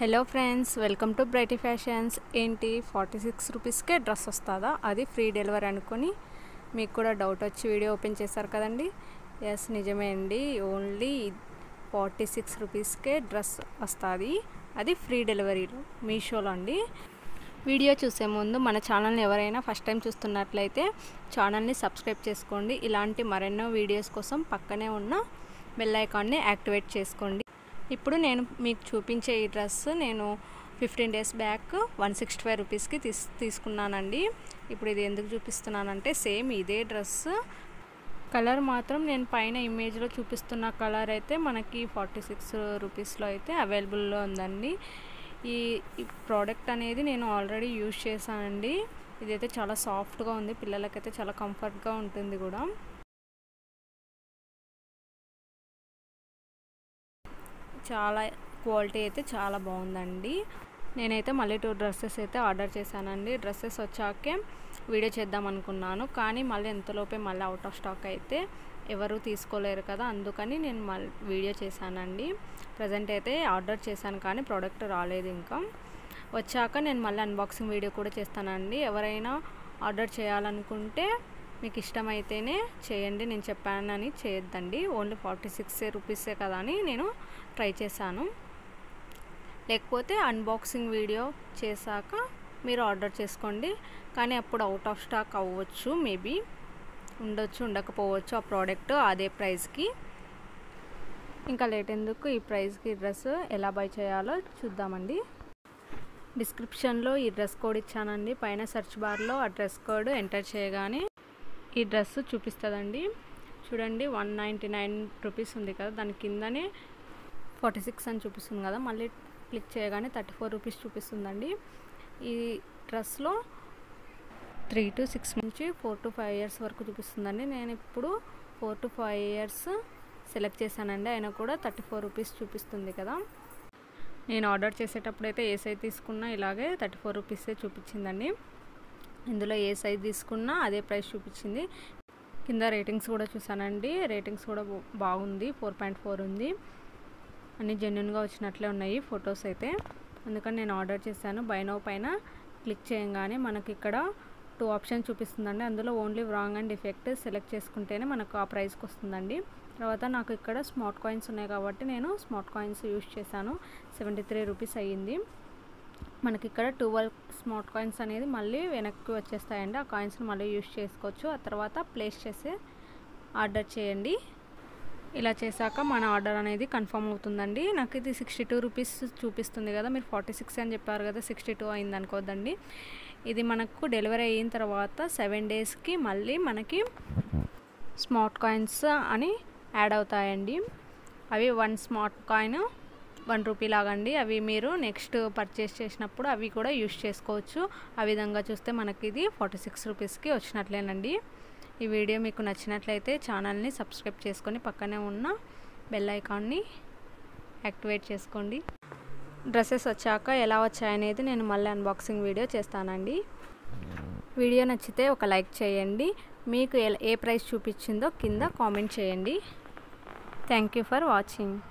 Hello friends, welcome to Brighty Fashions. ఏంటి 46 రూపీస్కే dress వస్తుందా? అది ఫ్రీ డెలివరీ అనుకొని మీకు కూడా డౌట్ వచ్చి వీడియో ఓపెన్ చేశారు కదండి. ఎస్, నిజమే అండి. ఓన్లీ 46 రూపీస్కే డ్రెస్ వస్తుంది, అది ఫ్రీ డెలివరీలో మీషోలో అండి. వీడియో చూసే ముందు మన ఛానల్ని ఎవరైనా ఫస్ట్ టైం చూస్తున్నట్లయితే ఛానల్ని సబ్స్క్రైబ్ చేసుకోండి. ఇలాంటి మరెన్నో వీడియోస్ కోసం పక్కనే ఉన్న బెల్ ఐకాన్ని యాక్టివేట్ చేసుకోండి. ఇప్పుడు నేను మీకు చూపించే ఈ డ్రెస్ నేను 15 డేస్ బ్యాక్ 165 రూపీస్కి తీసుకున్నానండి. ఇప్పుడు ఇది ఎందుకు చూపిస్తున్నానంటే సేమ్ ఇదే డ్రెస్ కలర్ మాత్రం నేను పైన ఇమేజ్లో చూపిస్తున్న కలర్ అయితే మనకి 46 రూపీస్లో అయితే అవైలబుల్లో ఉందండి. ఈ ప్రోడక్ట్ అనేది నేను ఆల్రెడీ యూజ్ చేశానండి. ఇదైతే చాలా సాఫ్ట్గా ఉంది, పిల్లలకైతే చాలా కంఫర్ట్గా ఉంటుంది కూడా. చాలా క్వాలిటీ అయితే చాలా బాగుందండి. నేనైతే మళ్ళీ 2 డ్రెస్సెస్ అయితే ఆర్డర్ చేశానండి. డ్రెస్సెస్ వచ్చాకే వీడియో చేద్దాం అనుకున్నాను, కానీ మళ్ళీ ఎంతలోపే మళ్ళీ అవుట్ ఆఫ్ స్టాక్ అయితే ఎవరు తీసుకోలేరు కదా, అందుకని నేను వీడియో చేశానండి. ప్రజెంట్ అయితే ఆర్డర్ చేశాను, కానీ ప్రోడక్ట్ రాలేదు. ఇంకా వచ్చాక నేను మళ్ళీ అన్బాక్సింగ్ వీడియో కూడా చేస్తానండి. ఎవరైనా ఆర్డర్ చేయాలనుకుంటే మీకు ఇష్టమైతేనే చేయండి, నేను చెప్పానని చేయొద్దండి. ఓన్లీ 46 రూపీసే కదా అని నేను ట్రై చేశాను. లేకపోతే అన్బాక్సింగ్ వీడియో చేశాక మీరు ఆర్డర్ చేసుకోండి, కానీ అప్పుడు అవుట్ ఆఫ్ స్టాక్ అవ్వచ్చు, మేబీ ఉండొచ్చు, ఉండకపోవచ్చు ఆ ప్రోడక్ట్ అదే ప్రైస్కి. ఇంకా లేట్ ఎందుకు, ఈ ప్రైస్కి డ్రెస్ ఎలా బై చేయాలో చూద్దామండి. డిస్క్రిప్షన్లో ఈ డ్రెస్ కోడ్ ఇచ్చానండి, పైన సెర్చ్ బార్లో ఆ డ్రెస్ కోడ్ ఎంటర్ చేయగానే ఈ డ్రెస్ చూపిస్తుందండి. చూడండి 199 రూపీస్ ఉంది కదా, దాని కిందనే 46 అని చూపిస్తుంది కదా, మళ్ళీ క్లిక్ చేయగానే 34 రూపీస్ చూపిస్తుందండి. ఈ డ్రెస్లో 3 to 6 నుంచి 4 to 5 years వరకు చూపిస్తుందండి. నేను ఇప్పుడు 4 to 5 years సెలెక్ట్ చేశానండి, అయినా కూడా 34 రూపీస్ చూపిస్తుంది కదా. నేను ఆర్డర్ చేసేటప్పుడు అయితే ఏ సైజ్ తీసుకున్నా ఇలాగే 34 రూపీసే చూపించిందండి. ఇందులో ఏ సైజ్ తీసుకున్నా అదే ప్రైస్ చూపించింది. కింద రేటింగ్స్ కూడా చూసానండి, రేటింగ్స్ కూడా బాగుంది, 4.4 ఉంది. అన్నీ జెన్యున్గా వచ్చినట్లే ఉన్నాయి ఫొటోస్ అయితే, అందుకని నేను ఆర్డర్ చేశాను. బైనో పైన క్లిక్ చేయగానే మనకి ఇక్కడ 2 ఆప్షన్ చూపిస్తుందండి. అందులో only wrong and defect select చేసుకుంటేనే మనకు ఆ ప్రైస్కి వస్తుందండి. తర్వాత నాకు ఇక్కడ స్మార్ట్ కాయిన్స్ ఉన్నాయి కాబట్టి నేను స్మార్ట్ కాయిన్స్ యూజ్ చేశాను, 73 రూపీస్ అయ్యింది. మనకి ఇక్కడ 12 స్మార్ట్ కాయిన్స్ అనేది మళ్ళీ వెనక్కి వచ్చేస్తాయండి, ఆ కాయిన్స్ని మళ్ళీ యూజ్ చేసుకోవచ్చు. ఆ తర్వాత ప్లేస్ చేసి ఆర్డర్ చేయండి. ఇలా చేశాక మన ఆర్డర్ అనేది కన్ఫర్మ్ అవుతుందండి. నాకు ఇది 62 రూపీస్ చూపిస్తుంది కదా, మీరు 46 అని చెప్పారు కదా, 62 అయింది అనుకోద్దండి. ఇది మనకు డెలివరీ అయిన తర్వాత 7 డేస్కి మళ్ళీ మనకి స్మార్ట్ కాయిన్స్ అని యాడ్ అవుతాయండి. అవి 1 స్మార్ట్ కాయిన్ 1 రూపీ లాగండి. అవి మీరు నెక్స్ట్ పర్చేస్ చేసినప్పుడు అవి కూడా యూజ్ చేసుకోవచ్చు. ఆ విధంగా చూస్తే మనకి ఇది 46 రూపీస్కి వచ్చినట్లేనండి. ఈ వీడియో మీకు నచ్చినట్లయితే ఛానల్ని సబ్స్క్రైబ్ చేసుకొని పక్కనే ఉన్న బెల్ ఐకాన్ని యాక్టివేట్ చేసుకోండి. డ్రెస్సెస్ వచ్చాక ఎలా వచ్చాయనేది నేను మళ్ళీ అన్బాక్సింగ్ వీడియో చేస్తానండి. వీడియో నచ్చితే ఒక లైక్ చేయండి. మీకు ఏ ప్రైస్ చూపించిందో కింద కామెంట్ చేయండి. Thank you for watching.